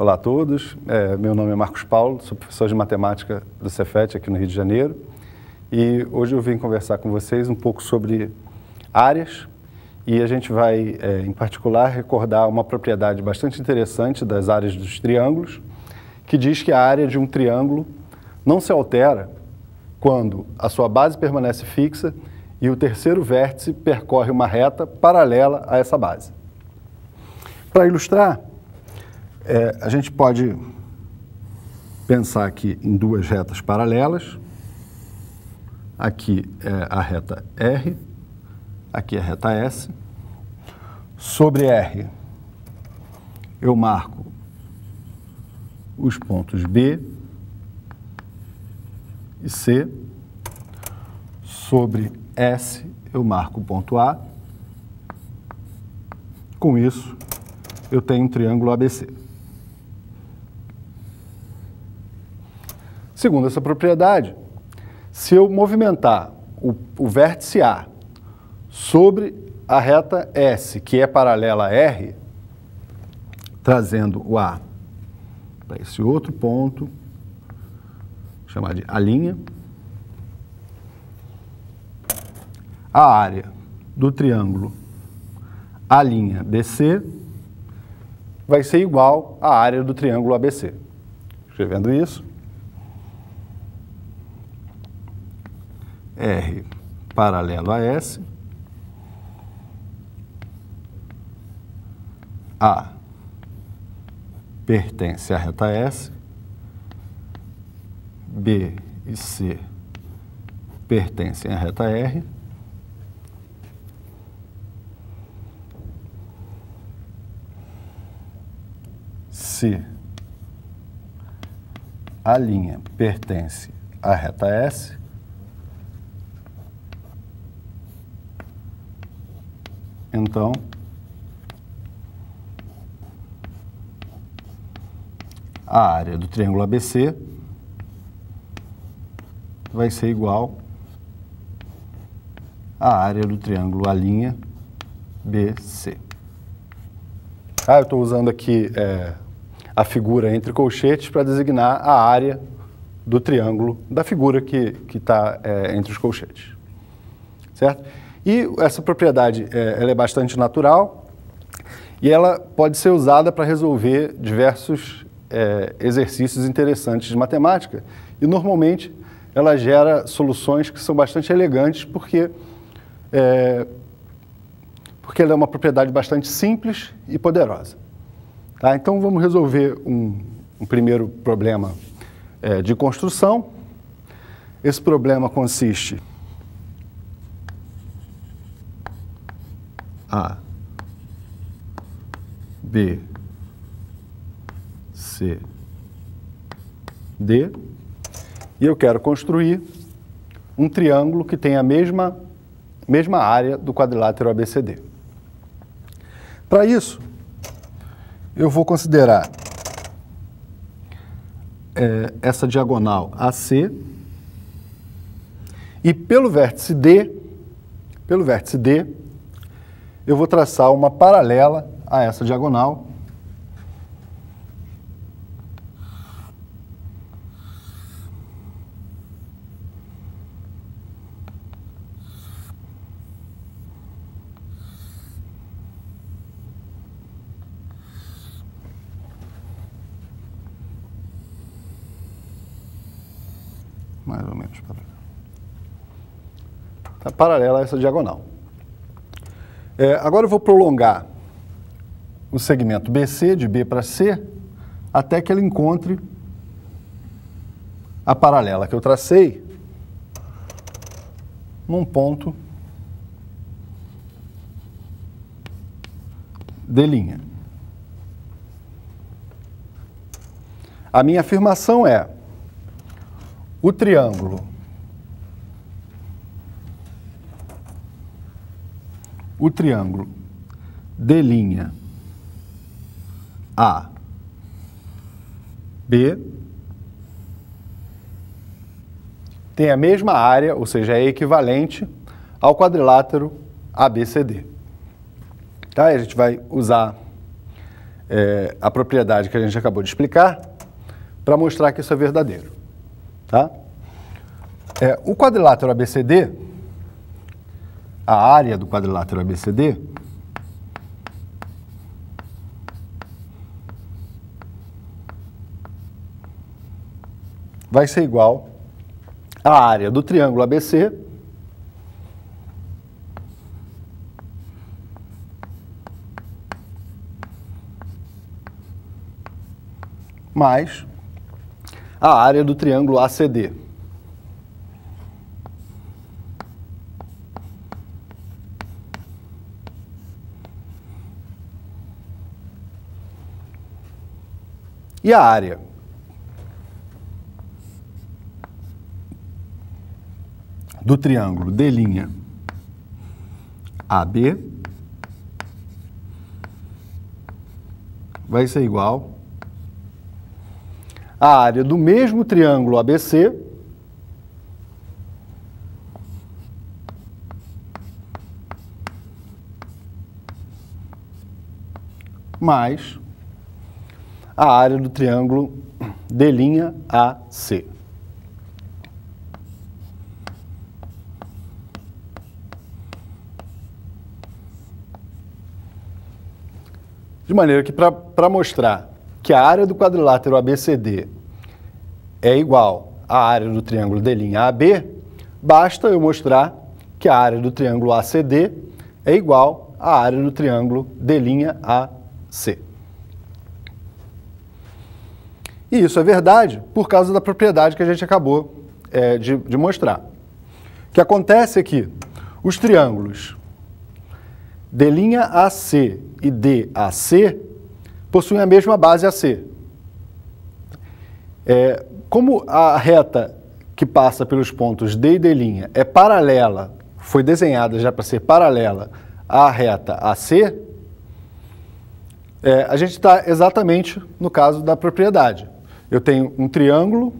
Olá a todos, meu nome é Marcos Paulo, sou professor de matemática do CEFET aqui no Rio de Janeiro e hoje eu vim conversar com vocês um pouco sobre áreas e a gente vai, em particular, recordar uma propriedade bastante interessante das áreas dos triângulos que diz que a área de um triângulo não se altera quando a sua base permanece fixa e o terceiro vértice percorre uma reta paralela a essa base. Para ilustrar, a gente pode pensar aqui em duas retas paralelas. Aqui é a reta R, aqui é a reta S. Sobre R, eu marco os pontos B e C. Sobre S, eu marco o ponto A. Com isso, eu tenho um triângulo ABC. Segundo essa propriedade, se eu movimentar o vértice A sobre a reta S, que é paralela a R, trazendo o A para esse outro ponto, chamar de A', a área do triângulo A'BC vai ser igual à área do triângulo ABC. Escrevendo isso, R paralelo a S, A pertence à reta S, B e C pertencem à reta R, C, A' pertence à reta S, então, a área do triângulo ABC vai ser igual à área do triângulo A'BC. Eu estou usando aqui a figura entre colchetes para designar a área do triângulo da figura que está entre os colchetes. Certo? E essa propriedade ela é bastante natural e ela pode ser usada para resolver diversos exercícios interessantes de matemática e, normalmente, ela gera soluções que são bastante elegantes porque ela é uma propriedade bastante simples e poderosa. Tá? Então, vamos resolver um primeiro problema de construção. Esse problema consiste A, B, C, D, e eu quero construir um triângulo que tem a mesma área do quadrilátero ABCD. Para isso, eu vou considerar essa diagonal AC e pelo vértice D, eu vou traçar uma paralela a essa diagonal, mais ou menos paralela. Tá paralela a essa diagonal. Agora eu vou prolongar o segmento BC, de B para C, até que ele encontre a paralela que eu tracei num ponto D'. A minha afirmação é: o triângulo D' A, B tem a mesma área, ou seja, é equivalente ao quadrilátero ABCD. Tá? A gente vai usar a propriedade que a gente acabou de explicar para mostrar que isso é verdadeiro. Tá? O quadrilátero ABCD, a área do quadrilátero ABCD, vai ser igual à área do triângulo ABC mais a área do triângulo ACD. E a área do triângulo D' AB vai ser igual à área do mesmo triângulo ABC mais a área do triângulo D'AC. De maneira que, para mostrar que a área do quadrilátero ABCD é igual à área do triângulo D'AB, basta eu mostrar que a área do triângulo ACD é igual à área do triângulo D'AC. E isso é verdade por causa da propriedade que a gente acabou de mostrar. O que acontece é que os triângulos D'AC e DAC possuem a mesma base AC. Como a reta que passa pelos pontos D e D' é paralela, foi desenhada já para ser paralela à reta AC, a gente está exatamente no caso da propriedade. Eu tenho um triângulo,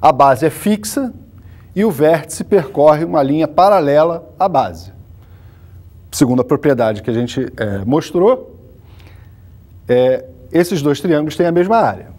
a base é fixa e o vértice percorre uma linha paralela à base. Segundo a propriedade que a gente mostrou, esses dois triângulos têm a mesma área.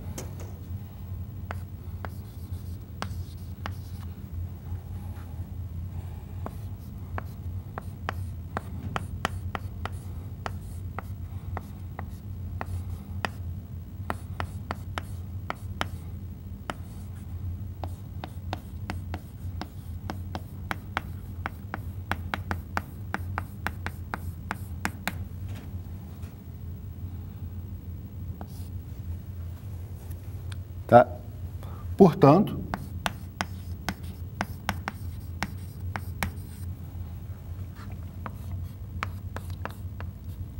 Tá? Portanto,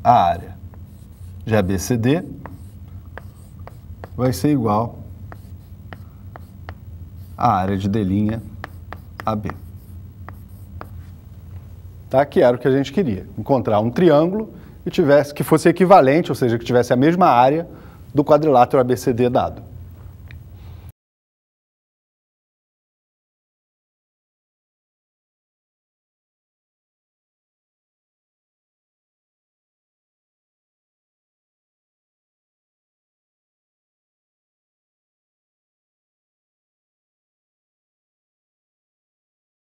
a área de ABCD vai ser igual à área de D'AB. Tá? Que era o que a gente queria, encontrar um triângulo que fosse equivalente, ou seja, que tivesse a mesma área do quadrilátero ABCD dado.